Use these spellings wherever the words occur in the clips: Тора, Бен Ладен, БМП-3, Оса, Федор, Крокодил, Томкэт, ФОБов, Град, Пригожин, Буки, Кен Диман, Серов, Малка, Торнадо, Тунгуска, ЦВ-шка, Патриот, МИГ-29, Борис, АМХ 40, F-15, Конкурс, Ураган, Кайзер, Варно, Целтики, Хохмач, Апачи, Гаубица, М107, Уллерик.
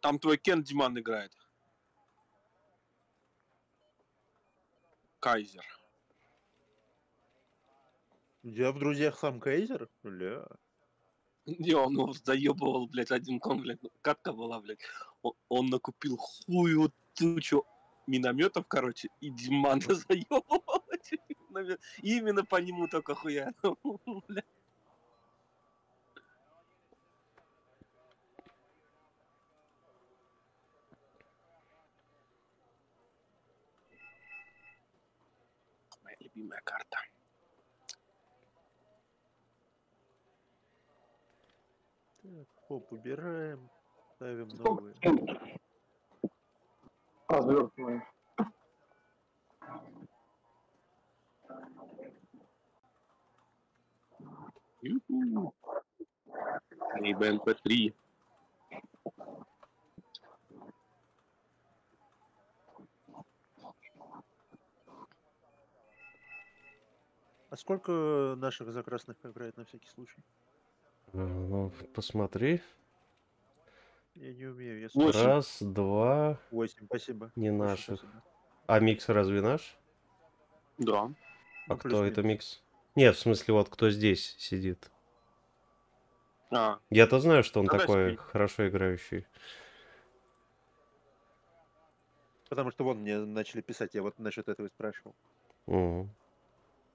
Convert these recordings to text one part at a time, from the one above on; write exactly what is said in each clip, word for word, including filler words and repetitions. Там твой Кен Диман играет. Кайзер. Я в друзьях сам Кайзер? Бля. Не, он его заебывал, блядь, один кон, блядь, катка была, блядь. Он, он накупил хую тучу минометов, короче, и Димана заебывал. Именно по нему только хуя. Моя любимая карта. Так, хоп, убираем, ставим новые. Развертываем. И БМП три. А сколько наших закрасных играет на всякий случай? Посмотри. Я не умею. Я смотрю. Раз, два. Восемь, спасибо. Не наших. Спасибо. А микс разве наш? Да. А ну, кто это микс? Не, в смысле, вот кто здесь сидит. А. Я-то знаю, что он Тогда такой спи. хорошо играющий. Потому что вон мне начали писать, я вот насчет этого и спрашивал. Угу.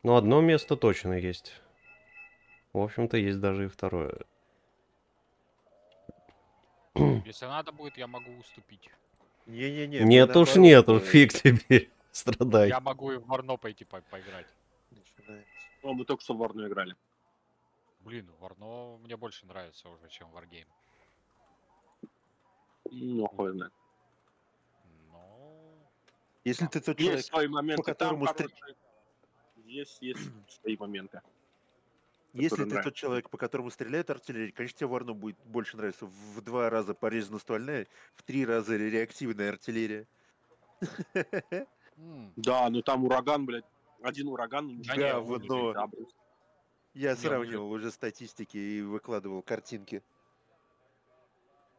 Ну, одно место точно есть. В общем-то, есть даже и второе. Если надо будет, я могу уступить. Не-не-не. Нет уж, нет уж, фиг тебе, страдай. Я могу и в Варно пойти по поиграть. Ну, мы только что в Варно играли. Блин, Варно мне больше нравится уже, чем Варгейм. Ну, хуй знает. Но... Если ты тот человек, свои моменты, по которому... Там, который... Есть, есть свои моменты. Если ты нравится. тот человек, по которому стреляет артиллерия, конечно, тебе Варно будет больше нравиться. В два раза порезано-ствольная, в три раза реактивная артиллерия. Да, ну там ураган, блядь. Один ураган. Да, да в одно. Блядь, Я не сравнивал уже статистики и выкладывал картинки.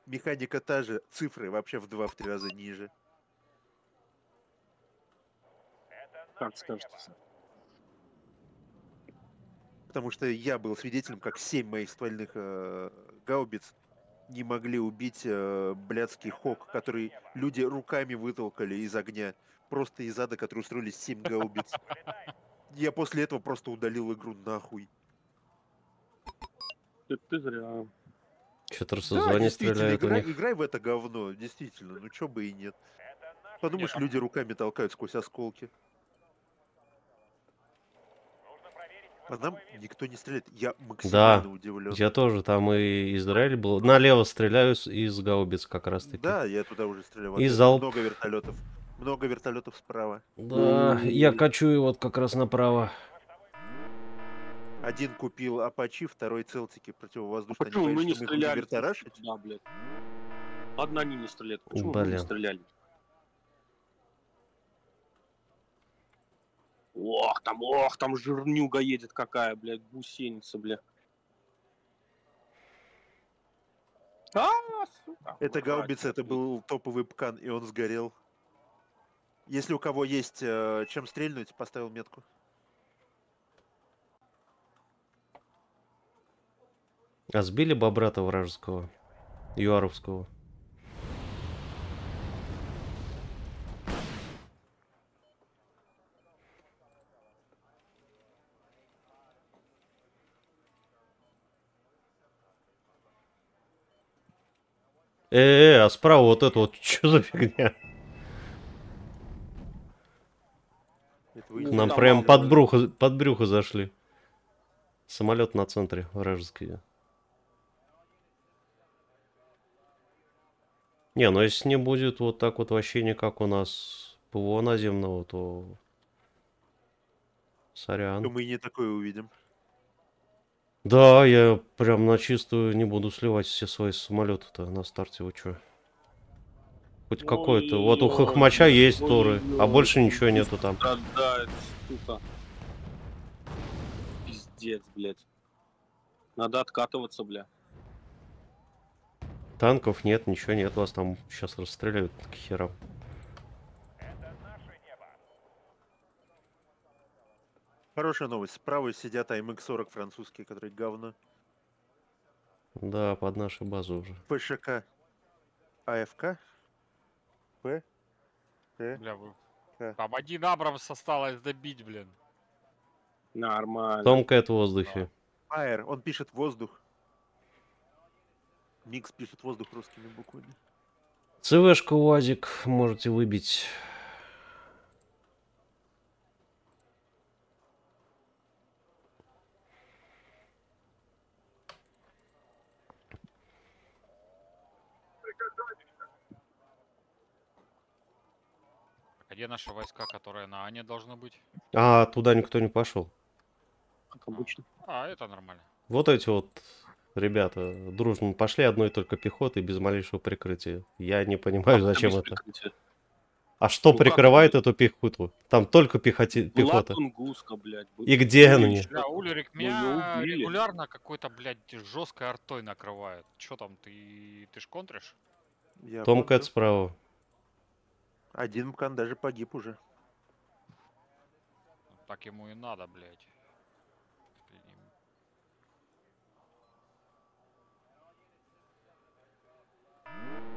Механика та же, цифры вообще в два-три раза ниже. Как скажете, сэр. Потому что я был свидетелем, как семь моих ствольных э, гаубиц не могли убить э, блядский хок, который люди руками вытолкали из огня. Просто из ада, который устроили семь гаубиц. Я после этого просто удалил игру нахуй. Ты, ты зря. Что-то рассоздание да, стреляет игра, у них. Играй в это говно, действительно. Ну чё бы и нет. Подумаешь, нет. люди руками толкают сквозь осколки. А нам никто не стреляет. Я максимально да, удивлен. Я тоже. Там и Израиль был. Налево стреляю из гаубиц как раз-таки. Да, я туда уже стрелял. И залп. Много вертолетов. Много вертолетов справа. Да, и... я качую вот как раз направо. Один купил Апачи, второй Целтики. Противовоздушные. А почему они, мы конечно, не стреляли? Да, блядь. Одна они не стреляют. Почему мы не стреляли? Ох, там, ох, там жирнюга едет какая, блядь, гусеница, блядь. А, сука. Это гаубица, это был топовый пкан, и он сгорел. Если у кого есть э, чем стрельнуть, поставил метку. А сбили бобра-то вражеского, юаровского. Э-э, а справа вот это вот, что за фигня? Нам ну, прям под брюхо, под брюхо зашли. Самолет на центре, вражеский. Не, ну если не будет вот так вот вообще никак у нас ПВО наземного, то... Сорян. Мы и не такое увидим. Да, я прям на чистую не буду сливать все свои самолеты-то на старте, вы чё? Хоть какой-то. Вот у Хохмача есть Торы, а больше ничего нету там. Страдает, сука. Пиздец, блядь. Надо откатываться, бля. Танков нет, ничего нет. Вас там сейчас расстреляют к херам. Хорошая новость. Справа сидят АМХ сорок французские, которые говно. Да, под нашу базу уже. ПШК. АФК. П. Т. Бля, вы... К. Там один Абрамс осталось добить, блин. Нормально. Томкэт в воздухе. Фаер, он пишет воздух. Никс пишет воздух русскими буквами. ЦВ-шка УАЗик можете выбить. Где наши войска, которые на Ане должны быть? А, туда никто не пошел. Как обычно. А, это нормально. Вот эти вот ребята дружно пошли одной только пехоты без малейшего прикрытия. Я не понимаю, а зачем это. Прикрытия? А что ну, прикрывает как? Эту пехоту? Там только пехоти... пехота. Тунгуска, блядь, был... И где они? Да, Уллерик меня регулярно какой-то, блядь, жесткой артой накрывает. Че там, ты, ты ж контришь? Томкэт справа. Один мкан даже погиб уже. Так ему и надо, блядь.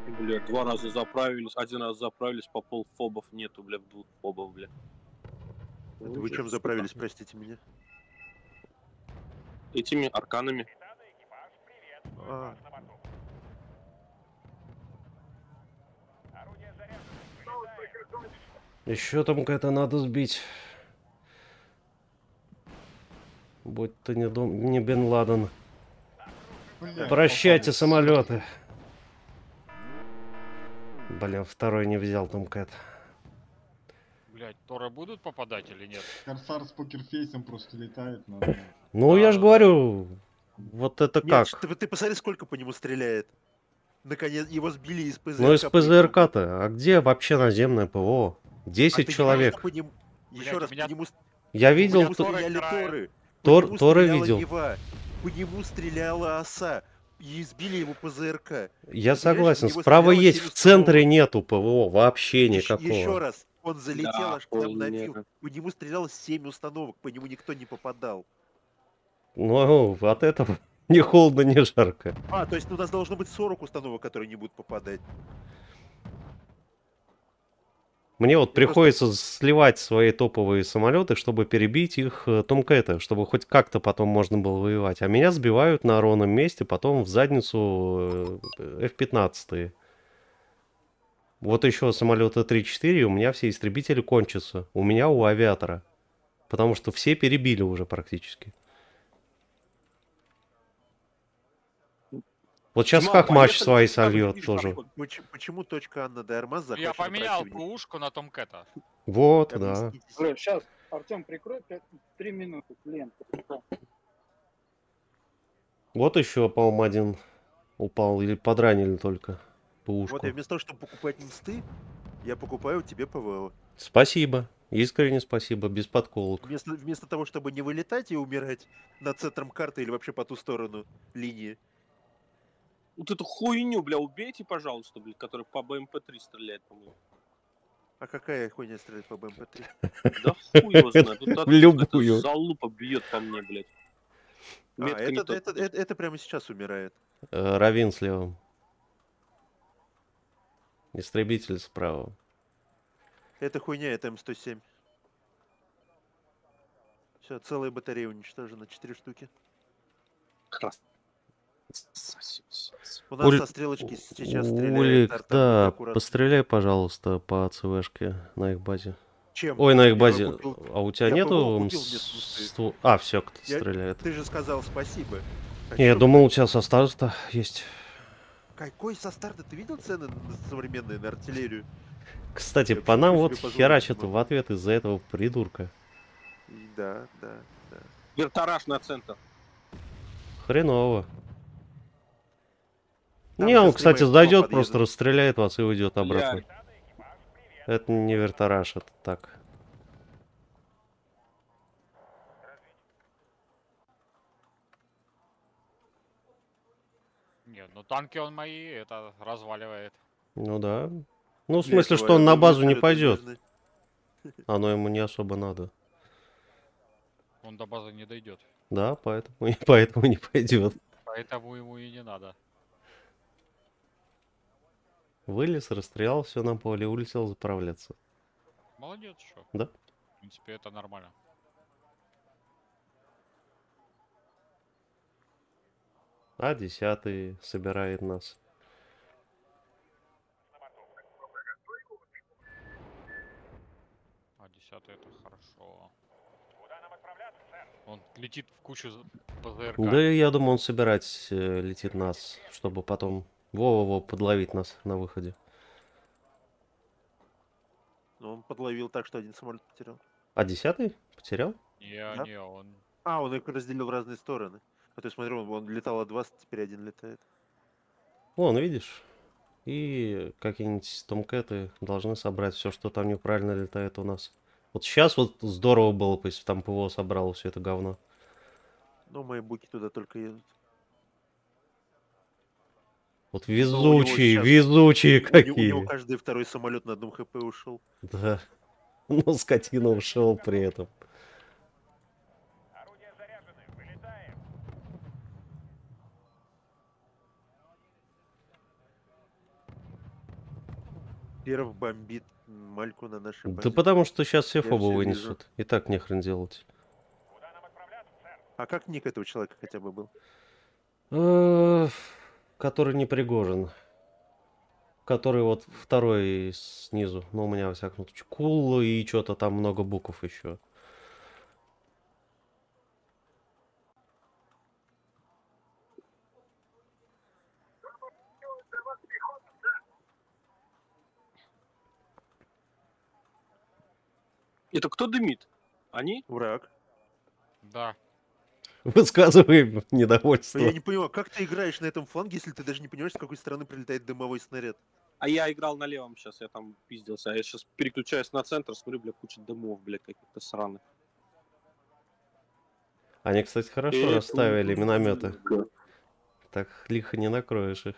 Блядь, два раза заправились, один раз заправились, по пол фобов нету, блядь, двух фобов, блядь. Это вы чем заправились, простите меня? Этими арканами. А. Еще там какая-то надо сбить. Будь то не, дом... не Бен Ладен. Бля, прощайте, самолеты. Блин, второй не взял Томкэт. Блять, Тора будут попадать или нет? Корсар с покерфейсом просто летает. Надо... Ну, а... я же говорю, вот это нет, как. Ты, ты посмотри, сколько по нему стреляет. Наконец, его сбили из ПЗРК. Ну, из ПЗРК-то. А где вообще наземное ПВО? десять а человек. Ним... Еще блядь, раз, меня... нему... Я видел... По стреляли Торы. Тор... Торы видел. Нева. По нему стреляла Оса. И избили его ПЗРК. Я ты согласен. Справа есть. В центре нету ПВО. Вообще и никакого. Еще раз. Он залетел да, аж к нам на фил. По нему стреляло семь установок. По нему никто не попадал. Ну, от этого... Ни холодно, ни жарко. А, то есть у нас должно быть сорок установок, которые не будут попадать. Мне вот я приходится просто... сливать свои топовые самолеты, чтобы перебить их Томкэта, чтобы хоть как-то потом можно было воевать. А меня сбивают на ровном месте, потом в задницу эф пятнадцать. Вот еще самолета три-четыре, у меня все истребители кончатся. У меня у авиатора. Потому что все перебили уже практически. Вот сейчас ну, Хахмач свои сольет тоже. Почему, почему точка Анна Дайармаз закончила? Я поменял пушку на Томкэта. Вот, да. да. Сейчас, Артем, прикрой три минуты. Лен, вот еще, по-моему, один упал. Или подранили только пушку. Вот я вместо того, чтобы покупать мсты, я покупаю тебе ПВО. Спасибо. Искренне спасибо, без подколок. Вместо, вместо того, чтобы не вылетать и умирать над центром карты или вообще по ту сторону линии, вот эту хуйню, бля, убейте, пожалуйста, блядь, которая по БМП три стреляет, по-моему. А какая хуйня стреляет по БМП три? Да хуй его знает. Любую. Залупа бьет по мне, блядь. Это прямо сейчас умирает. Равин слева. Истребитель справа. Это хуйня, это М сто семь. Все, целая батарея уничтожена, четыре штуки. Красавчик. У нас Уль... со стрелочки сейчас стреляет. Улик, Артем, да, аккуратно. Постреляй, пожалуйста, по ЦВшке на их базе. Чем? Ой, на их базе. Купил... А у тебя я нету? Ствол... А, все, кто-то я... стреляет. Ты же сказал спасибо. А не, я думал, у тебя со старта есть. Какой со старта? Ты видел цены современные на артиллерию? Кстати, я по нам вот херачат в ответ из-за этого придурка. Да, да, да. Вертараж на центр. Хреново. Там не, он, кстати, зайдет, просто расстреляет вас и уйдет обратно. Я... Это не вертараж, это так. Нет, ну танки он мои, это разваливает. Ну да. Ну, в смысле, что он на базу не пойдет. Оно ему не особо надо. Он до базы не дойдет. Да, поэтому, поэтому не пойдет. Поэтому ему и не надо. Вылез, расстрелял, все на поле, улетел заправляться. Молодец, что? Да. В принципе, это нормально. А десятый собирает нас. А десятый это хорошо. Куда нам отправляться, сэр? Он летит в кучу ПЗРК. Да, я думаю, он собирать летит нас, чтобы потом во-во-во подловить нас на выходе. Ну, он подловил так, что один самолет потерял. А десятый потерял? Не, да? не, он... А, он их разделил в разные стороны. А ты смотри, он, он летал от двадцати, теперь один летает. Вон, видишь? И какие-нибудь томкэты должны собрать все, что там неправильно летает у нас. Вот сейчас вот здорово было бы, если там ПВО собрало все это говно. Ну, мои буки туда только едут. Вот везучие, ну, везучие сейчас... какие. У него, у него каждый второй самолет на одном хп ушел. Да. Но скотина ушел при этом. Серов бомбит Мальку на нашей базе. Да потому что сейчас все фобы вынесут. И так нехрен делать. Куда нам отправляться, сэр? А как ник этого человека хотя бы был? Который не Пригожин. Который вот второй снизу. Но у меня во всяком случае кул и что-то там много букв еще. Это кто дымит? Они? Враг. Да. Высказываем недовольство. Я не понимаю, как ты играешь на этом фланге, если ты даже не понимаешь, с какой стороны прилетает дымовой снаряд? А я играл на левом сейчас, я там пиздился. А я сейчас переключаюсь на центр, смотрю, бля, куча дымов, бля, каких-то сраных. Они, кстати, хорошо э, расставили это... минометы. Да. Так лихо не накроешь их.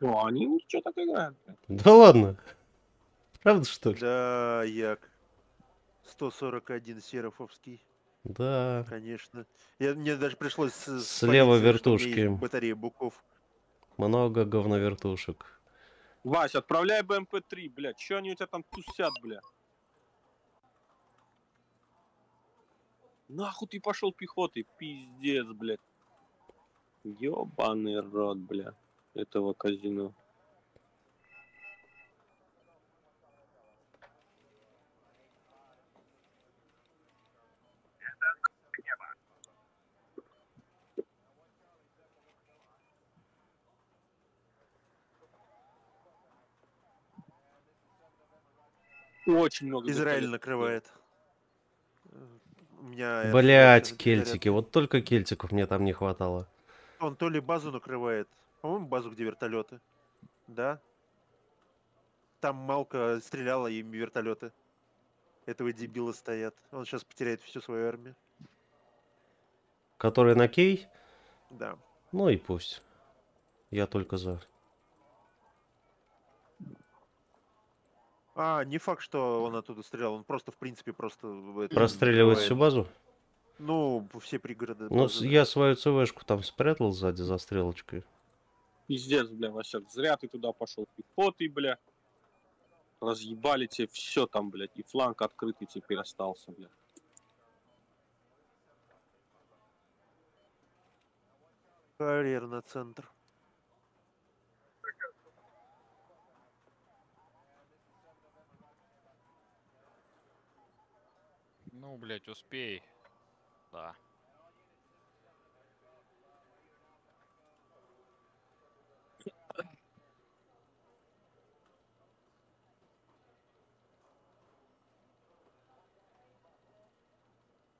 Ну, они что так играют? Да ладно. Правда, что ли? Да, як. сто сорок один серофовский. Да. Конечно. Я, мне даже пришлось... Слева спалиться, вертушки. Батарея буков. Много говновертушек. Вась, отправляй бэ эм пэ три, блядь. Чё они у тебя там тусят, блядь? Нахуй ты пошел пехотой, пиздец, блядь. Ёбаный рот, блядь. Этого казино. Очень много. Израиль накрывает. Блять, кельтики. Вот только кельтиков мне там не хватало. Он то ли базу накрывает. По-моему, базу, где вертолеты. Да. Там Малка стреляла, и вертолеты этого дебила стоят. Он сейчас потеряет всю свою армию. Который на кей? Да. Ну и пусть. Я только за. А, не факт, что он оттуда стрелял. Он просто, в принципе, просто... Простреливает всю базу? Ну, все пригороды. Ну, я свою цэ вэ-шку там спрятал сзади за стрелочкой. Пиздец, бля, Васяк, зря ты туда пошел, пехоты, бля. Разъебали тебе все там, блядь, и фланг открытый теперь остался, бля. Карьер на центр. Ну, блядь, успей. Да.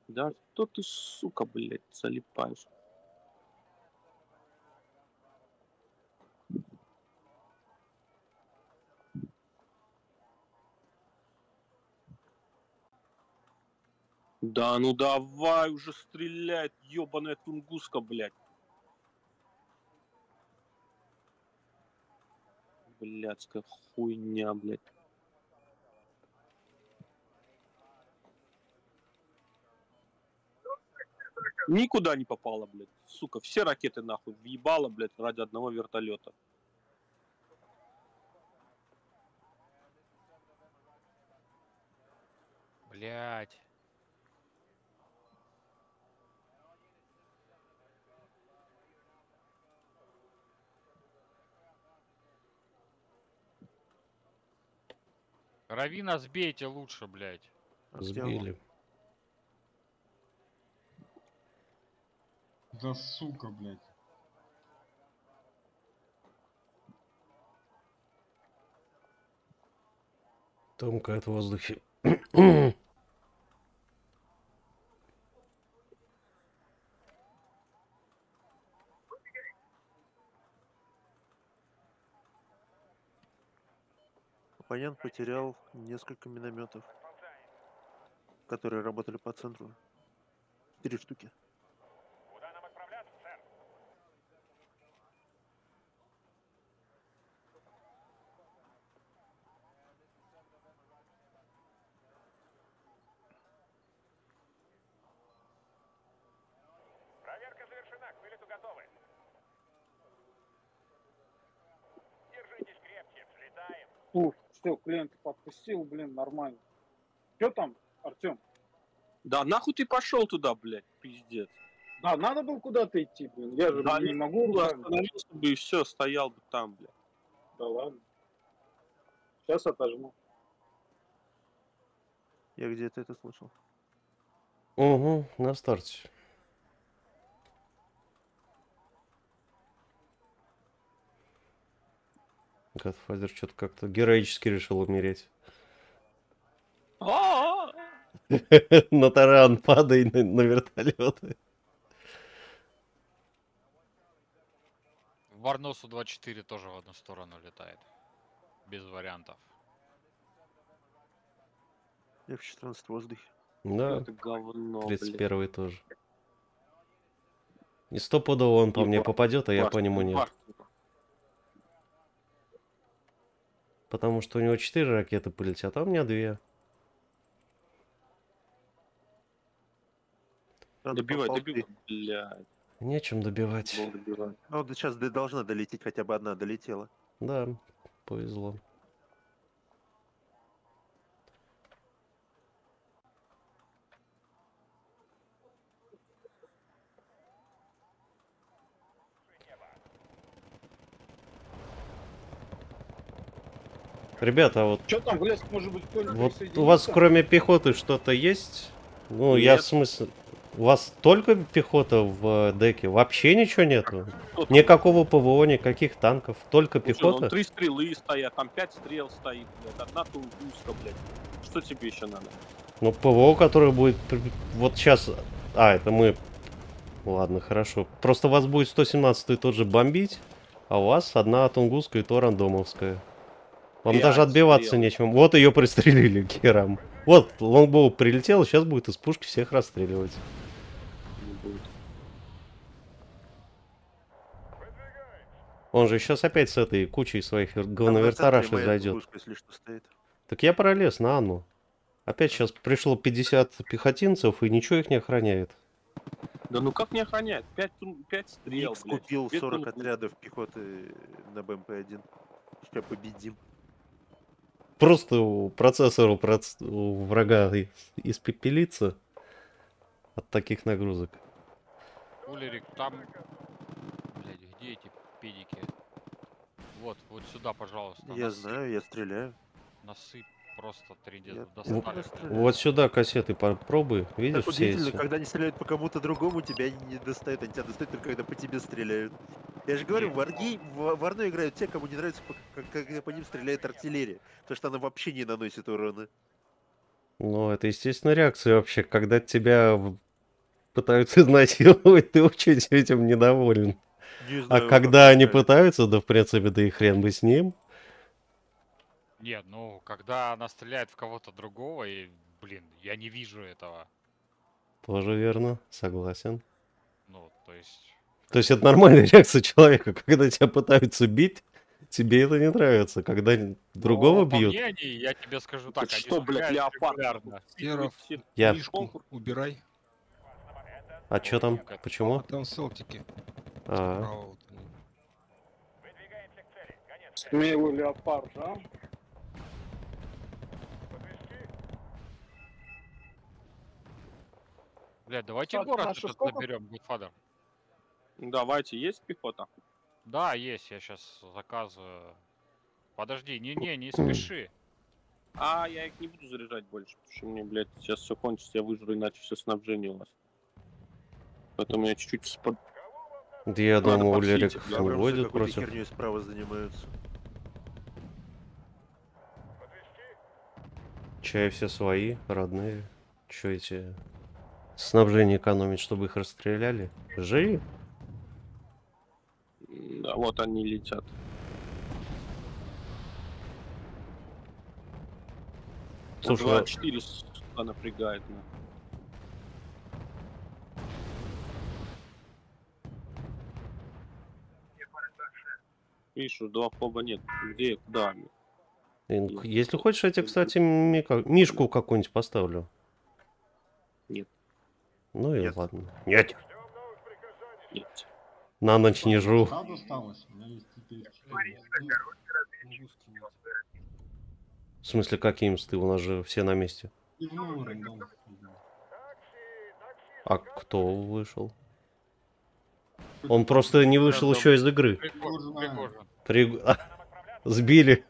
Да что ты, сука, блядь, залипаешь? Да ну давай уже стреляет, ебаная тунгуска, блядь. Блядская хуйня, блядь. Никуда не попала, блядь. Сука, все ракеты нахуй въебала, блядь, ради одного вертолета. Блядь. Равина, сбейте лучше, блядь. Сбили. Да сука, блядь. Томкэт в воздухе. Оппонент потерял несколько минометов, которые работали по центру. Три штуки. Куда нам отправляться, сэр? Проверка завершена, к вылету готовы. Держитесь крепче, взлетаем. Ух. Все, клиента подпустил, блин, нормально. Че там, Артем? Да нахуй ты пошел туда, блядь, пиздец. Да, надо было куда-то идти, блин. Я же да, не могу. Остановился бы и все, стоял бы там, блядь. Да ладно. Сейчас отожму. Я где-то это слышал. Угу, на старте. Годфазер что-то как-то героически решил умереть. На таран падай, на вертолеты. Варно Су двадцать четыре тоже в одну сторону летает. Без вариантов. эф четырнадцать в воздухе. Да, тридцать первый тоже. И стопудово он по мне попадет, а я по нему нет. Потому что у него четыре ракеты полетят, а у меня две. Добивай, добивай, блядь. Нечем добивать. добивать. Ну, сейчас должна долететь, хотя бы одна долетела. Да, повезло. Ребята, а вот, что там, в лес, может быть, вот у вас кроме пехоты что-то есть? Ну, нет. Я в смысле... У вас только пехота в деке? Вообще ничего нету? Никакого ПВО, никаких танков, только ну, пехота? Что, ну, три стрелы стоят, там пять стрел стоит, блядь, одна тунгуска, блядь. Что тебе еще надо? Ну, ПВО, которое будет... Вот сейчас... А, это мы... Ладно, хорошо. Просто вас будет сто семнадцатый тот же бомбить, а у вас одна тунгуска и то рандомовская. Вам даже отбиваться стрел. Нечем. Вот ее пристрелили к херам. Вот, лонгбоу прилетел, сейчас будет из пушки всех расстреливать. Он же сейчас опять с этой кучей своих говновертарашей зайдет. Так я пролез на Анну. Опять сейчас пришло пятьдесят пехотинцев и ничего их не охраняет. Да ну как не охраняет? пять стрел. Икс купил сорок отрядов пехоты на БМП один. Сейчас победим. Просто процессор у, проц... у врага испепелится от таких нагрузок. Уллерик, там... Блядь, где эти педики? Вот, вот сюда, пожалуйста. Я насып. Знаю, я стреляю. Насып просто тридцать. Вот сюда кассеты попробуй, видишь, так все эти. Когда они стреляют по кому-то другому, тебя не достают. Они тебя достают только когда по тебе стреляют. Я же говорю, в Варгейм, в Варно играют те, кому не нравится, когда по ним стреляет артиллерия. Потому что она вообще не наносит урона. Ну, это естественная реакция вообще. Когда тебя пытаются изнасиловать, ты очень этим недоволен. Не знаю, а когда они такая. Пытаются, да в принципе, да и хрен бы с ним. Нет, ну, когда она стреляет в кого-то другого, и, блин, я не вижу этого. Тоже верно, согласен. Ну, то есть... То есть это нормальная реакция человека, когда тебя пытаются бить, тебе это не нравится, когда другого но, бьют. По мнению, я тебе скажу так, это что, блядь, леопард? Серов, я... конкурс, убирай. А чё там? Почему? А там Целтики. А -а -а. Смелый леопард, да? Блядь, давайте а, город этот заберем, Годфазер. Давайте, есть пехота? Да, есть, я сейчас заказываю. Подожди, не-не, не спеши. А, я их не буду заряжать больше, потому что мне, блядь, сейчас все кончится, я выжру, иначе все снабжение у вас. Поэтому я чуть-чуть спад... Да я думаю, Уллерик выводит против. Херней справа занимаются. Чай все свои, родные. Че эти... Снабжение экономить, чтобы их расстреляли? Живи? Да, вот они летят. Слушай, два четыре а... напрягает. Пишу, два хоба нет. Где? Да. Если хочешь, я тебе, кстати, мишку какую-нибудь поставлю. Нет. Ну и нет. Ладно. Нет. Нет. На ночь не жру. В смысле, какие мсты? У нас же все на месте. А кто вышел? Он просто не вышел еще из игры. При... Сбили.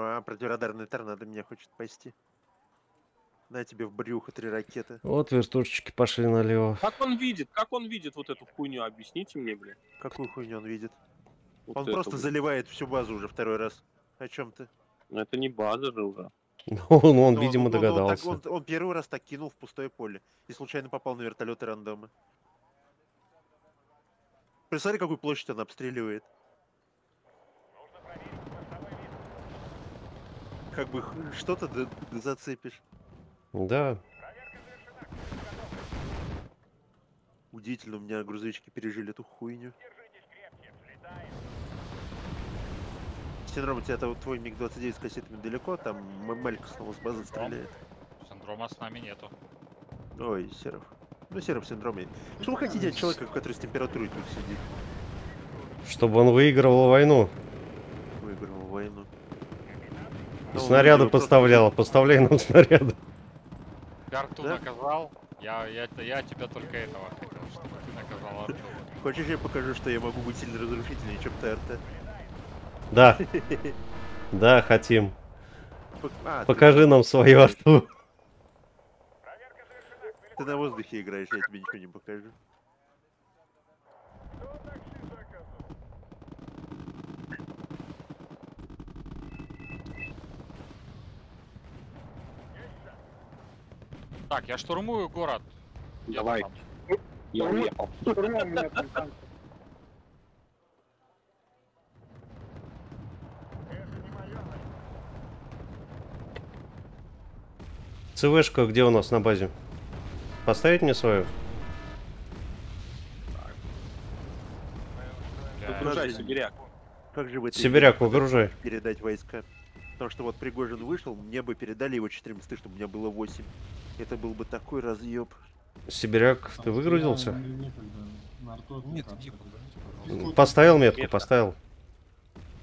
А, противорадарный торнадо меня хочет пасти. На тебе в брюхо три ракеты. Вот вертушечки пошли налево. Как он видит? Как он видит вот эту хуйню? Объясните мне, блядь. Какую хуйню он видит? Вот он просто будет. Заливает всю базу уже второй раз. О чем ты? Это не база же уже. Ну, он, он видимо, он, догадался. Он, он, так, он, он первый раз так кинул в пустое поле. И случайно попал на вертолеты рандомы. Представляете, какую площадь он обстреливает. Как бы что-то зацепишь. Да. Удивительно, у меня грузовички пережили эту хуйню. Синдром, у тебя твой миг двадцать девять с кассетами далеко, там Малька снова с базы стреляет. Синдрома с нами нету. Ой, Серов. Ну, Серов синдром есть. Что вы хотите от человека, который с температурой тут сидит? Чтобы он выигрывал войну. Выигрывал войну. Но снаряды поставляла, просто... поставляй нам снаряды. Карту да? Наказал, я, я, я тебя только этого хотел, чтобы ты наказал Артема. Хочешь, я покажу, что я могу быть сильно разрушительнее, чем ТРТ? Да, да, хотим. А, покажи ты... нам свою Арту. Ты на воздухе играешь, я тебе ничего не покажу. Так, я штурмую город. Давай. Я уехал. ЦВ-шка где у нас на базе? Поставить мне свою? Выгружай, Сибиряк. Как же вы Сибиряк, выгружай. Передать войска. Потому что вот Пригожин вышел, мне бы передали его четырнадцать, чтобы у меня было восемь. Это был бы такой разъеб. Сибиряк, ты выгрузился? Нет, поставил метку, поставил.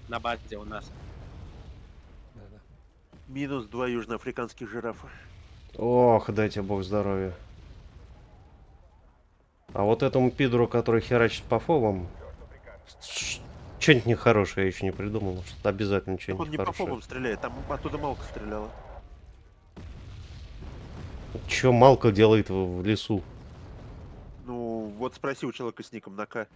На базе у нас. Минус два южноафриканских жирафа. Ох, дайте бог здоровья. А вот этому пидору, который херачит по фобам... Что-нибудь нехорошее я еще не придумал, что-то обязательно что-нибудь нехорошее. Он не по фобам стреляет, там оттуда Малка стреляла. Че Малка делает в лесу? Ну, вот спроси у человека с ником на К.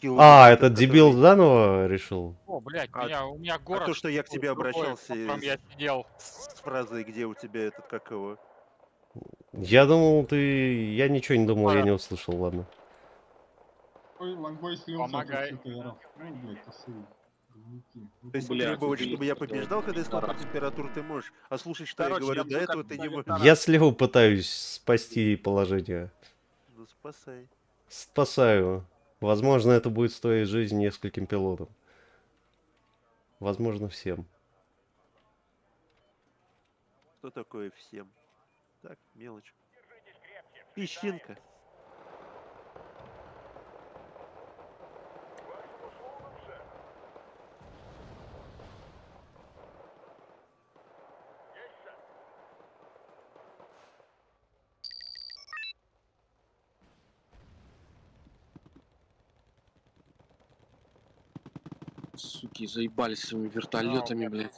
Килл, а, этот, этот дебил который... заново решил? О, блядь, а, меня, у меня город... А то, что я к тебе обращался другой, с... я сидел. С фразой, где у тебя этот, как его? Я думал, ты... Я ничего не думал, а... я не услышал, ладно. Помогай. То есть Бля, ты требовать, чтобы я побеждал, когда я смотрю температуру, ты можешь. А слушай, что Короче, я говорю, до этого ты не можешь. Я слева пытаюсь спасти положение. Ну, спасай. Спасаю. Возможно, это будет стоить жизнь нескольким пилотам. Возможно, всем. Что такое всем? Так, мелочь. Песчинка. Суки, заебались своими вертолетами, блядь.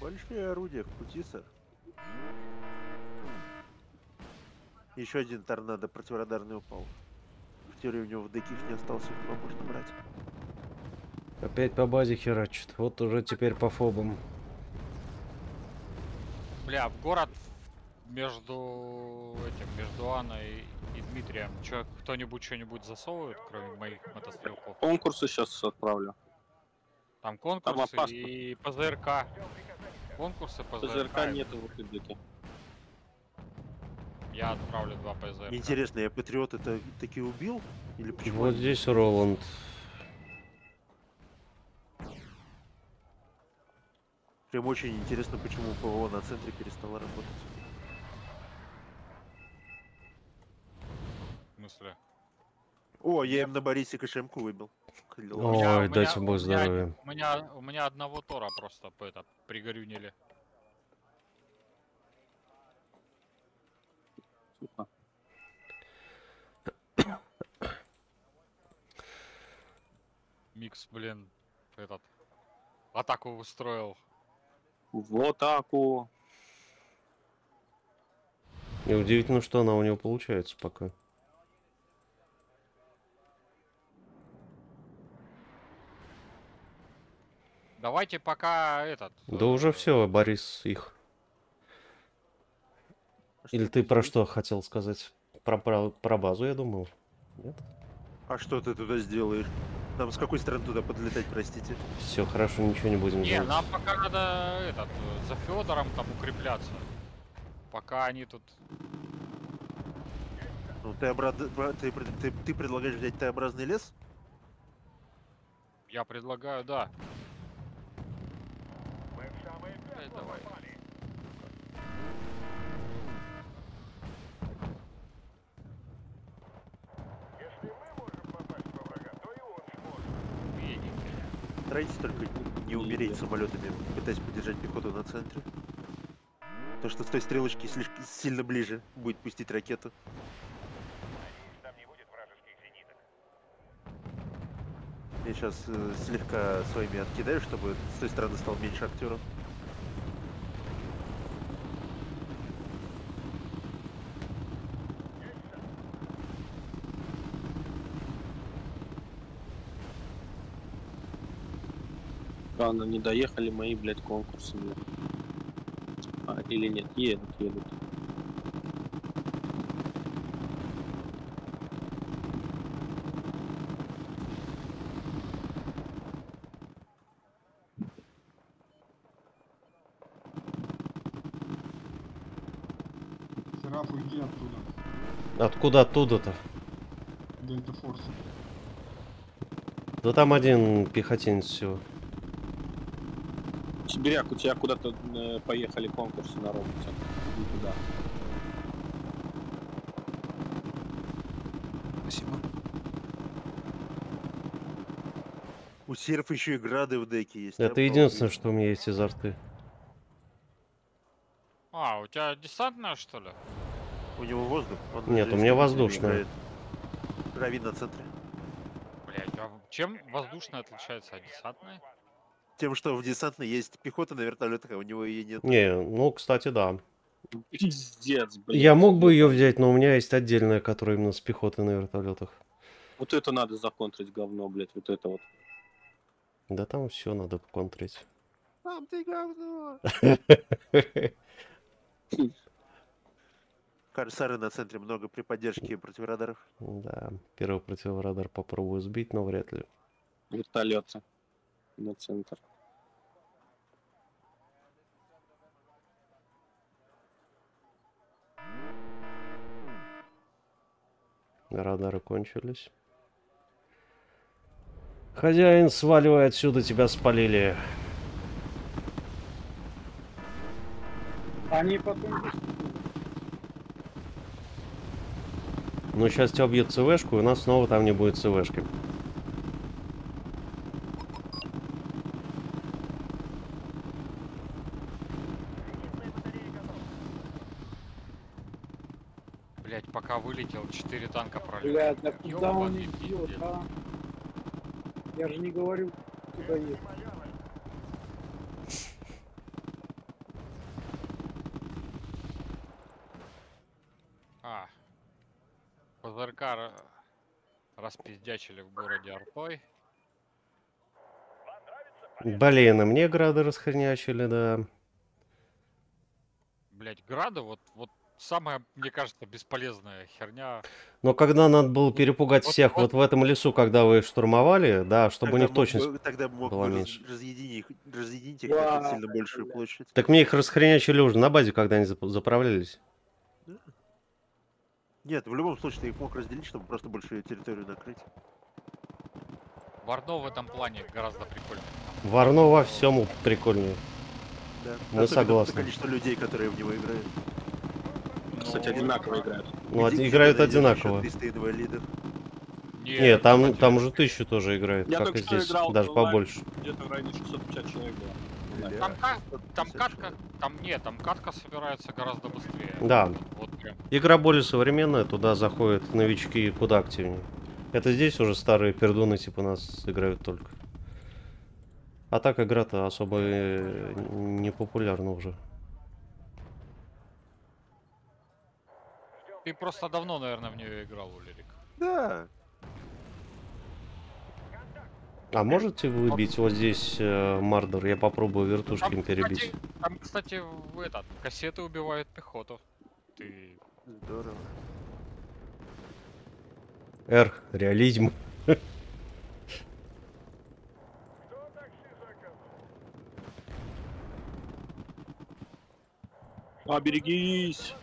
Большие орудия в пути, сэр. Еще один торнадо противорадарный упал. Теперь у него в деких не остался, его можно брать. Опять по базе херачит. Вот уже теперь по фобам. Бля, в город между этим, между Анной и Дмитрием. Че, кто-нибудь что-нибудь засовывает, кроме моих мотострелков? Конкурсы сейчас отправлю. Там конкурсы Там и ПЗРК. Конкурсы ПЗРК. ПЗРК нету в Республике. Я отправлю два ПЗР. Интересно, я патриот это таки убил? Или почему? Вот здесь Роланд. Прям очень интересно, почему ПВО на центре перестало работать. В смысле? О, я им на Борисе кошемку выбил. Ой, дайте бог здоровья. У меня, у меня одного Тора просто это, пригорюнили. Микс, блин, этот атаку устроил. В атаку. И удивительно, что она у него получается пока. Давайте пока этот. Да уже все, Борис их. Или ты про что хотел сказать? Про, про, про базу, я думал. Нет? А что ты туда сделаешь? Нам с какой стороны туда подлетать, простите? Все, хорошо, ничего не будем не, делать. Нам пока надо этот, за Федором там укрепляться. Пока они тут... Ну, ты, обра... ты, ты, ты предлагаешь взять Т-образный лес? Я предлагаю, да. Давай, давай. Старайтесь только не умереть самолетами, пытаясь поддержать пехоту на центре. То, что с той стрелочки слишком сильно ближе будет пустить ракету. Я сейчас э, слегка своими откидаю, чтобы с той стороны стал меньше актеров. Ладно, не доехали мои, блядь, конкурсы. Блядь. А, или нет, едут, едут. Серов, уйди оттуда. Откуда оттуда-то? Дельта Форс. Да там один пехотинец всего. Сибиряк, у тебя куда-то э, поехали конкурсы на роботе. Иди туда. Спасибо. У серф еще и грады в деке есть. Это единственное, что у меня есть из арты. А, у тебя десантная, что ли? У него воздух? Вот. Нет, у меня воздушная. Равина в центре. Блять, а чем воздушная отличается от десантной? Тем, что в десантной есть пехота на вертолетах, а у него ее нет. Не, ну, кстати, да. Пиздец, блин. Я мог бы ее взять, но у меня есть отдельная, которая именно с пехоты на вертолетах. Вот это надо законтрить, говно, блядь, вот это вот. Да там все надо контрить. Там ты говно. Корсары на центре много при поддержке противорадаров. Да, первый противорадар попробую сбить, но вряд ли. Вертолеты на центр. Радары кончились. Хозяин, сваливай отсюда, тебя спалили. Они потом... Ну, сейчас тебя убьют ЦВ-шку, и у нас снова там не будет ЦВ-шки. Блять, пока вылетел, четыре танка пролетел. Блять, да куда он не бьет, а? Я же не говорю, куда ехать. А, ПЗРК распиздячили в городе Артой. Блин, и мне грады расхренячили, да. Блять, грады вот, вот самая, мне кажется, бесполезная херня. Но когда надо было перепугать вот, всех, вот, вот в этом лесу, когда вы их штурмовали, да, чтобы у них точность бы, тогда мог была меньше. Разъединить, разъединить их да, на сильно большую площадь. Так мне их расхренячили уже на базе, когда они заправлялись. Нет, в любом случае ты их мог разделить, чтобы просто большую территорию накрыть. Варно в этом плане гораздо прикольнее. Варно во всем прикольнее. Да. Мы а согласны. Это количество людей, которые в него играют. Кстати, одинаково играют. Ну, Иди, играют одинаково. Не, Нет, там, там уже тысячу тоже играют, я как и здесь, играл, даже побольше. Где-то в районе шестисот пятидесяти человек было. Да. Там, там катка, там не, там катка собирается гораздо быстрее. Да. Вот игра более современная, туда заходят новички куда активнее. Это здесь уже старые пердуны типа нас играют только. А так игра-то особо не популярна уже. Ты просто давно, наверное, в нее играл, Уллерик. Да. А можете выбить вот, вот здесь э, Мардер? Я попробую вертушки им перебить. Кстати, там, кстати, в этот, кассеты убивают пехоту. Ты... Здорово. Эр, реализм. Оберегись.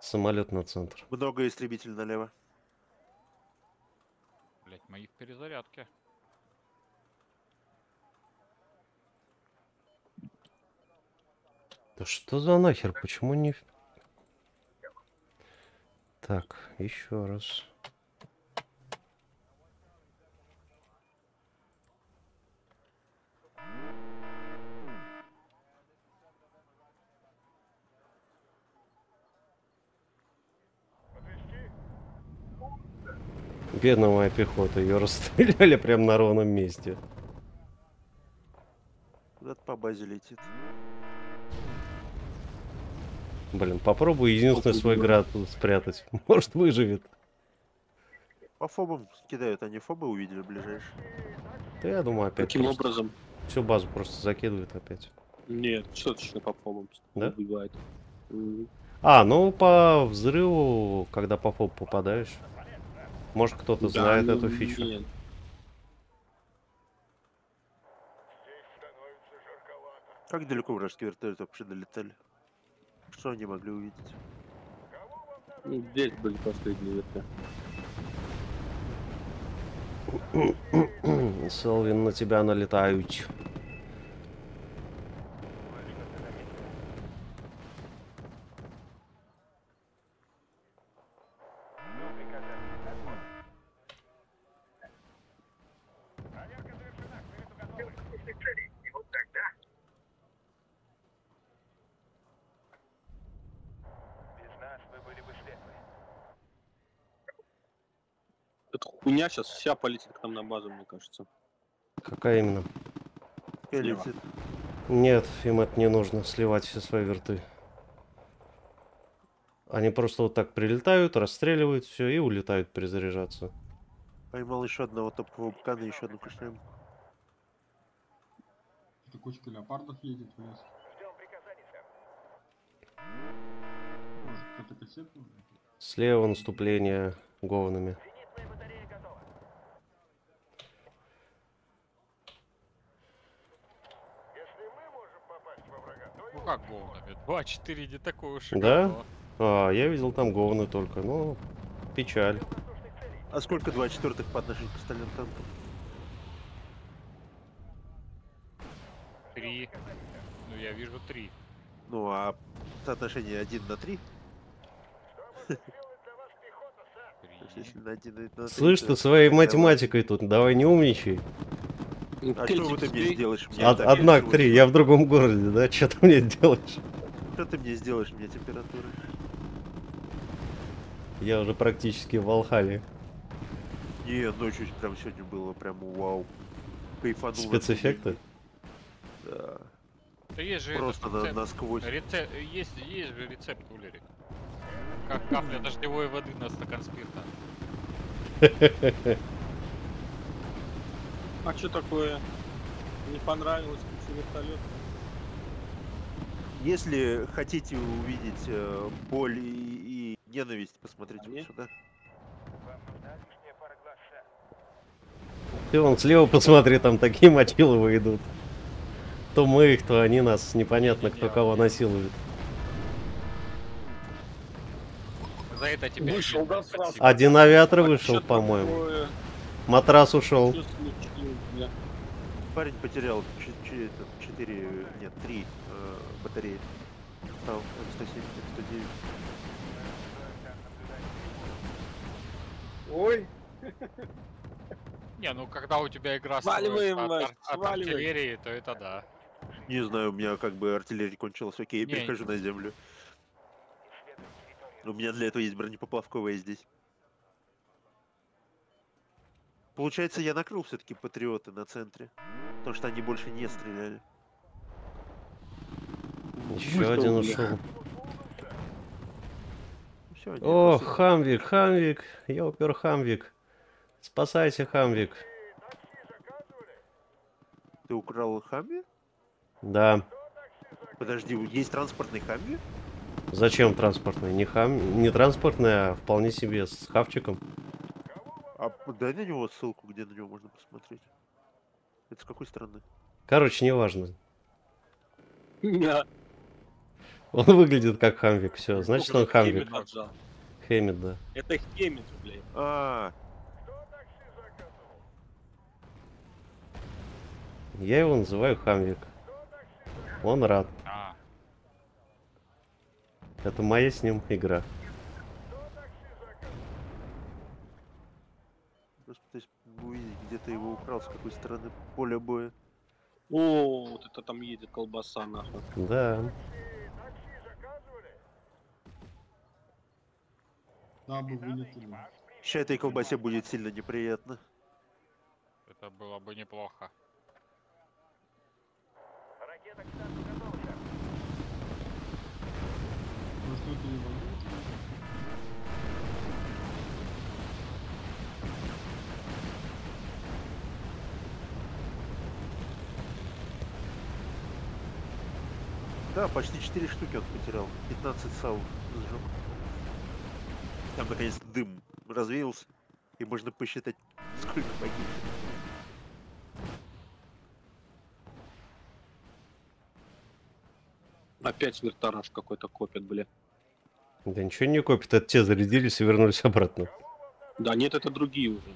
Самолет на центр. Много истребителей налево. Блять, мои в перезарядке. Да что за нахер? Почему не... Так, еще раз. Бедная моя пехота, ее расстреляли прям на ровном месте. Куда-то по базе летит. Блин, попробую единственный свой град спрятать. Может, выживет. По фобам кидают, они фобы увидели ближайшие. Да я думаю, опять. Таким образом? Всю базу просто закидывают опять. Нет, что-то по фобам. Да? Убивает. А, ну по взрыву, когда по фоб попадаешь. Может, кто-то да, знает ну, эту фичу. Нет. Как далеко вражеские вертолеты вообще долетали? Что они могли увидеть? Ну, здесь были последние вертолеты. Солвин, на тебя налетают. Хуйня сейчас вся полетит к нам на базу, мне кажется. Какая именно? Слева. Нет, им это не нужно, сливать все свои верты. Они просто вот так прилетают, расстреливают все и улетают перезаряжаться. Поймал еще одного топкового быкана, еще одну кушаем. Это кучка леопардов едет в лес. Может, слева наступление говнами. Ну как говнами? два-четыре не такое уж. Да? А, я видел там говны только, но печаль. А сколько два четвертых по отношению к остальным танкам? Три. Ну я вижу три. Ну а соотношение один на три? Слышь, ты своей математикой тут, давай не умничай. А что вот ты мне сделаешь? Одна к три, я в другом городе, да? Что ты мне делаешь? Что ты мне сделаешь, мне температура? Я уже практически в Алхале. Не, ночью прям сегодня было прям вау. Кайфануло. Спецэффекты? Да. Да есть же просто на, насквозь. Рецеп... Есть, есть же рецепт Уллерик. Как капля дождевой воды на стакан спирта. А что такое? Не понравилось куча вертолетов? Если хотите увидеть э, боль и, и ненависть, посмотрите а вот сюда. Ты вон слева посмотри, там такие мочиловые идут. То мы их, то они нас. Непонятно, кто кого насилует. За это тебе вышел, да, сразу. Один авиатор вышел, по-моему. Матрас ушел. Парень потерял четыре, нет, три э, батареи. Стал эм сто семь, эм сто девять. Ой! Не, ну когда у тебя игра сваливаем, от, от, от артиллерии, то это да. Не знаю, у меня как бы артиллерия кончилась, окей, я не, перехожу не. на землю. У меня для этого есть бронепоплавковая здесь. Получается, я накрыл все-таки патриоты на центре, потому что они больше не стреляли. Еще один ушел. О, Хамвик, Хамвик, я упер Хамвик. Спасайся, Хамвик. Ты украл Хамви? Да. Подожди, есть транспортный Хамви? Зачем транспортный? Не хам, не транспортный, а вполне себе с хавчиком. А дай на него ссылку, где на него можно посмотреть. Это с какой стороны? Короче, неважно. Он выглядит как Хамвик, все. Значит, он Хамвик. Хемид, да. Это Хемид, блядь. А. Я его называю Хамвик. Он рад. Это моя с ним игра. Пытаюсь увидеть, где ты его украл, с какой стороны поля боя. О, вот это там едет колбаса, нахуй. Да. Да, бы вылетели. Сейчас этой колбасе будет сильно неприятно. Это было бы неплохо. Да, почти четыре штуки он потерял. пятнадцать сау сжег. Там наконец дым развеялся. И можно посчитать, сколько погибло. Опять вертараж какой-то копит, бля. Да ничего не копит, это те зарядились и вернулись обратно. Да нет, это другие уже.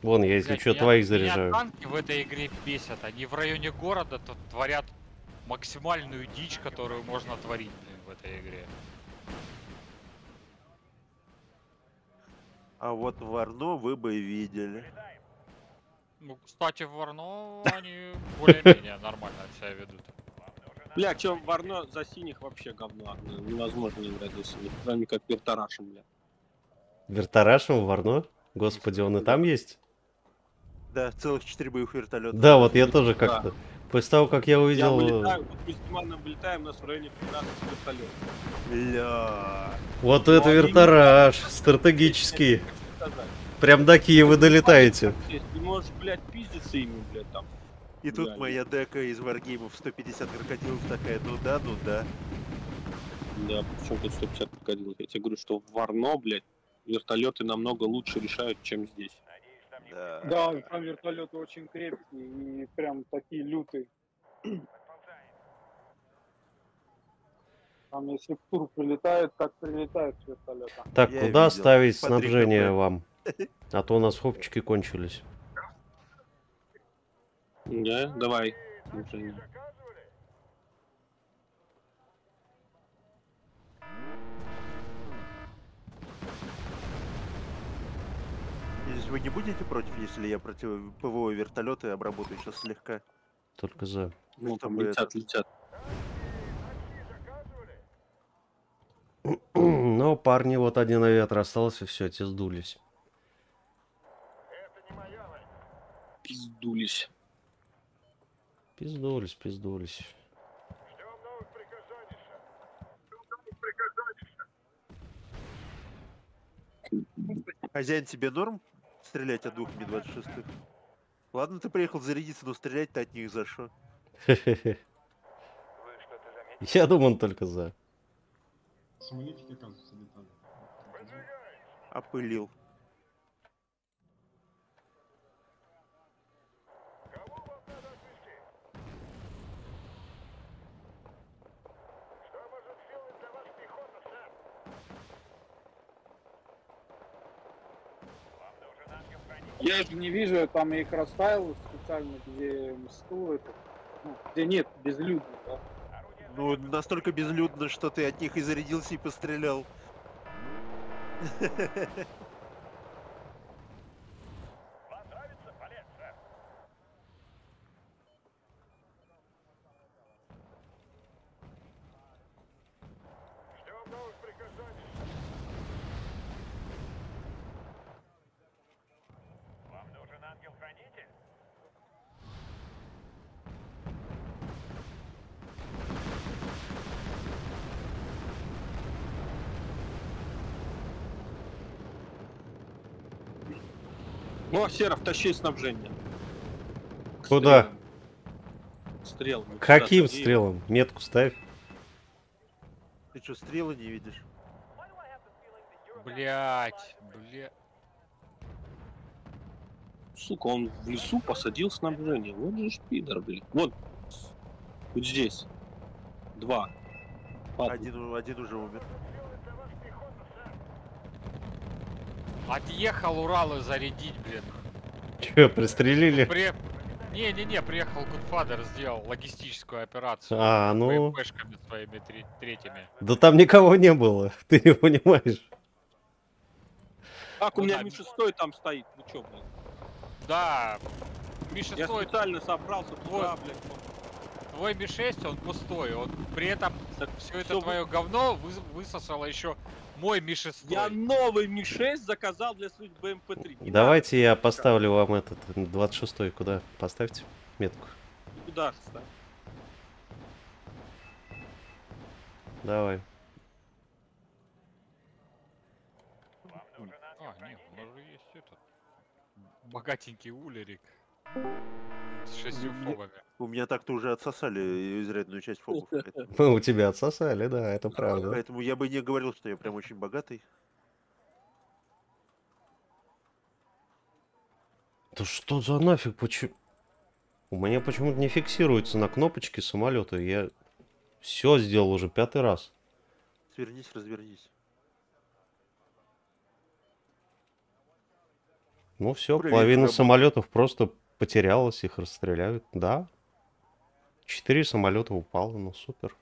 Вон, я, если что, твоих заряжаю. Танки в этой игре бесят. Они в районе города тут творят максимальную дичь, которую можно творить, блин, в этой игре. А вот Варно вы бы видели. Ну, кстати, в Варно они более-менее нормально себя ведут. Бля, чё, Варно за синих вообще говно. Невозможно играть за синих, кроме как вертарашем, бля. Вертарашем в Варно? Господи, он и там есть? Да, целых четыре боевых вертолета. Да, вот я тоже как-то. После того, как я увидел... Я вылетаю, вот мы с Диманом вылетаем, у нас в районе пятнадцати вертолетов. Бля... Вот но это вертараж, стратегический. Прям до Киева долетаете. Ты можешь, блядь, пиздиться ими, блядь, там. И тут да, моя дека из Варгеймов сто пятьдесят крокодилов такая, ну да, ну да. Да, причем тут сто пятьдесят крокодилов. Я тебе говорю, что в Варно, блядь, вертолеты намного лучше решают, чем здесь. Да, да, и там вертолеты очень крепкие и прям такие лютые. Там если в тур прилетает, так прилетает с вертолета. Так, я куда видел. Ставить Патрик снабжение какой. Вам? А то у нас хопчики кончились. Да, давай. Слушай. Вы не будете против, если я против ПВО вертолеты обработаю сейчас слегка? Только за. Ну там летят, это... летят. Но парни, вот один авиатор остался, все, те сдулись. Это не моя... Пиздулись. Пиздулись, пиздулись. Ждем новых приказаний. Ждем новых приказаний. Хозяин, тебе норм стрелять от двух Ми двадцать шесть? Ладно, ты приехал зарядиться, но стрелять-то от них за что? Я думаю, он только за. Опылил. Я же не вижу, я там их расставил специально, где мсту, это, ну, где нет, безлюдно, да? Ну, настолько безлюдно, что ты от них и зарядился, и пострелял. О, Серов, тащи снабжение. К куда? Стрелам. Стрелам. Каким куда стрелам? Метку ставь. Ты что, стрелы не видишь? Блять, блять. Сука, он в лесу посадил снабжение. Вот же шпидер, блядь. Вот. Вот здесь. Два. Один, один уже умер. Отъехал Уралы зарядить, блин. Че, пристрелили? При... Не, не, не, приехал Годфазер, сделал логистическую операцию. А, ну. БМПшками своими третьими. Да там никого не было, ты не понимаешь. Так, у меня Ми шесть там стоит, ну че, блин. Да. Ми шесть. Я специально собрался туда, блин. Твой Ми шесть, он пустой, он при этом так, все это твое вы... говно высосало еще мой Ми шесть. Я новый Ми шесть заказал для своих БМП три. Давайте надо. Я поставлю вам этот двадцать шестой, куда поставьте метку. Куда же ставь? Давай. А, нет, у нас же есть этот богатенький Уллерик. С шестью фобами. У меня так-то уже отсосали изрядную часть фобов. Ну, у тебя отсосали, да, это правда. Поэтому я бы не говорил, что я прям очень богатый. Да что за нафиг, почему... У меня почему-то не фиксируется на кнопочке самолета. Я все сделал уже пятый раз. Свернись, развернись. Ну все, половина самолетов просто... Потерялось, их расстреляют. Да. Четыре самолета упало, ну супер.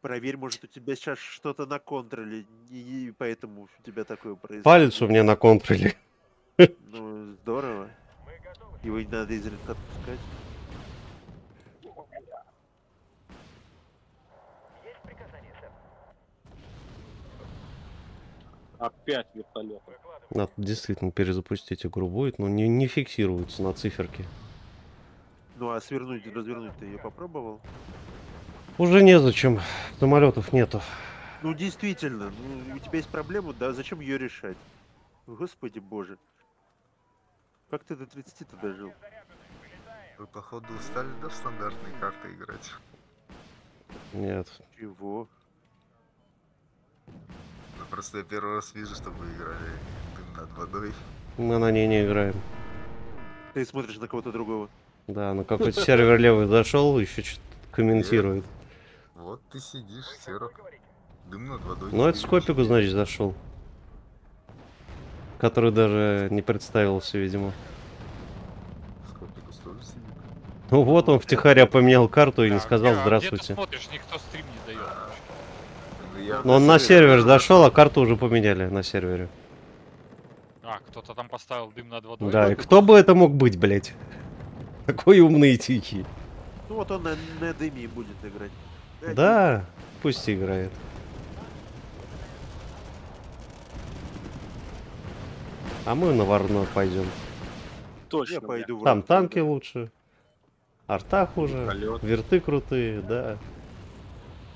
Проверь, может, у тебя сейчас что-то на контроле, и поэтому у тебя такое произошло. Палец у меня на контроле. Ну, здорово. Его не надо изредка отпускать. Опять вертолеты. Надо действительно перезапустить игру будет, но не, не фиксируется на циферке. Ну а свернуть, развернуть ты ее попробовал? Уже незачем, самолетов нету. Ну действительно, у тебя есть проблема, да зачем ее решать? Господи боже. Как ты до тридцати-то дожил? Вы, походу, стали да в стандартные карты играть? Нет. Чего? Ну, просто я первый раз вижу, что вы играли дым над водой. Мы на ней не играем. Ты смотришь на кого-то другого? Да, на какой-то сервер левый зашел, еще что-то комментирует. Вот ты сидишь, Серов. Дым над водой. Ну, это Скопикус, значит, зашел. Который даже не представился, видимо. Скопикус тоже сидит. Ну вот он втихаря поменял карту и не сказал здравствуйте. Но он на сервер зашел, а карту уже поменяли на сервере. А, кто-то там поставил дым над водой. Да, и кто бы это мог быть, блять? Такой умный и тихий. Ну вот он на, на дыме будет играть. Да, да, пусть играет. А мы на Варно пойдем. Точно. Я пойду в там танки да. лучше. Арта хуже. Полет. Верты крутые, да.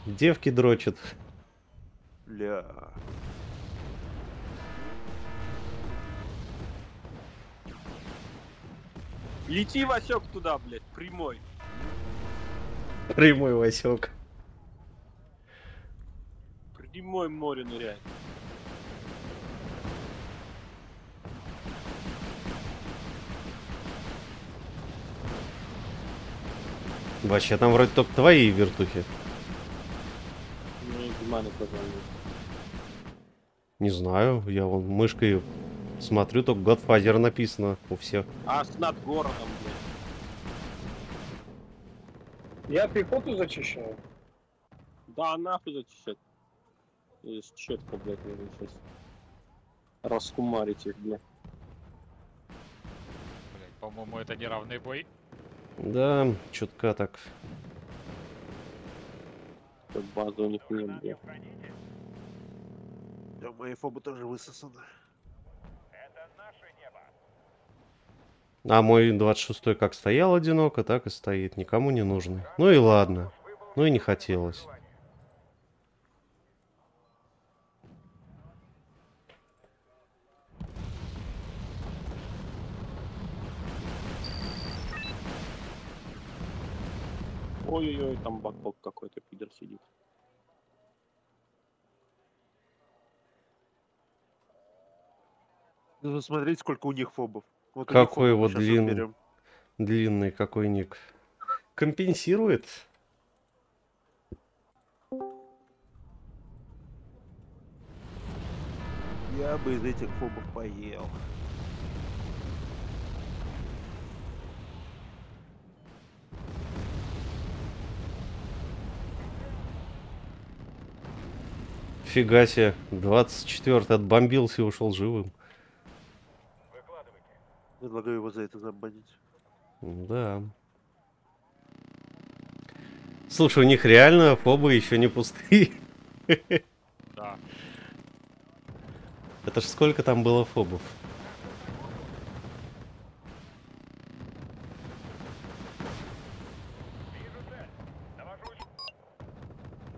Девки дрочат. Бля. Лети, Васек, туда, блядь, прямой. Прямой, Васек. Прямой море ныряет. Вообще, там вроде только твои вертухи. Не знаю, я вон мышкой смотрю, только Годфазер написано у всех. А с над городом, блядь. Я пехоту зачищаю. Да, нахуй зачищать. Есть четко, блядь, наверное, сейчас. Раскумарить их, блядь. Блядь, по-моему, это неравный бой. Да, чутка так. Тут базу у них нет, где. Да, мои фобы тоже высосаны. Это наше небо. А мой двадцать шестой как стоял одиноко, так и стоит. Никому не нужный. Ну и ладно. Ну и не хотелось. Ой-ой-ой, там бакок какой-то пидор сидит. Ну, смотрите, сколько у них фобов. Вот какой фобов вот длин... длинный какой ник. Компенсирует. Я бы из этих фобов поел. Фига себе, двадцать четвёртый отбомбился и ушел живым. Предлагаю его за это забанить. Да. Слушай, у них реально фобы еще не пустые. Да. Это ж сколько там было фобов?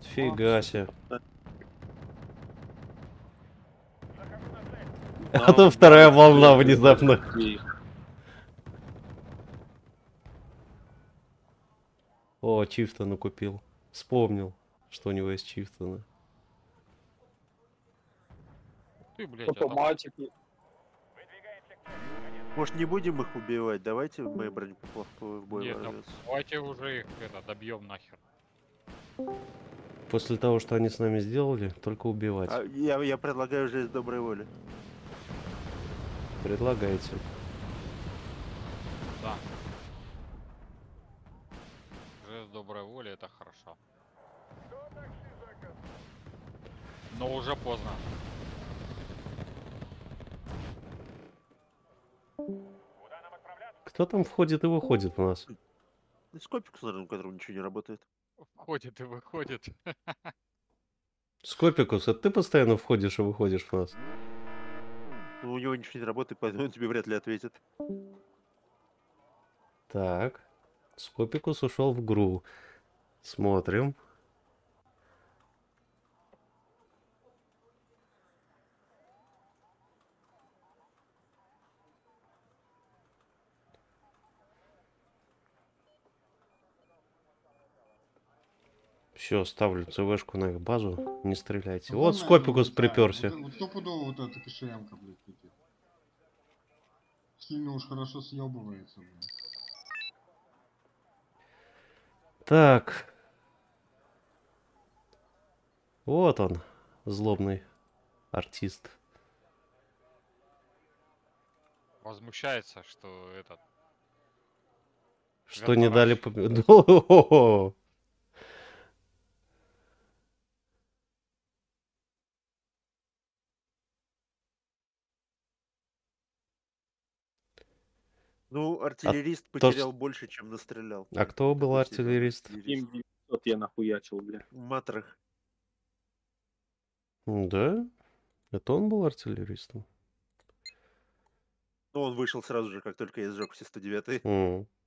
Фига себе. А то вторая волна внезапно. О, Чифтона купил. Вспомнил, что у него есть Чифтона. Ты, блядь, автоматики. Может, не будем их убивать? Давайте мы бронепоплавку в бой. Нет, давайте уже их это, добьем нахер. После того, что они с нами сделали, только убивать. А, я, я предлагаю жизнь доброй воли. Предлагаете. Да. Жест доброй воли, это хорошо. Но уже поздно. Кто там входит и выходит у нас? Скопикус, у которого ничего не работает. Входит и выходит. Скопикус, а ты постоянно входишь и выходишь у нас? У него ничего не работает, поэтому он тебе вряд ли ответит. Так. Скопикус ушел в игру. Смотрим. Все, ставлю ЦВ-шку на их базу. Не стреляйте. Ну, вот Скопикус приперся. Вот, вот, топудово вот эта кошелянка, блядь, летит. Сильно уж хорошо съебывается, блядь. Так. Вот он, злобный артист. Возмущается, что этот... Что не дали победу. Ну, артиллерист а потерял то... больше, чем настрелял. А кто был артиллерист? семь девятьсот я нахуячил, бля. Матрах. Да? Это он был артиллеристом? Ну, он вышел сразу же, как только я сжег все сто девятые. Mm.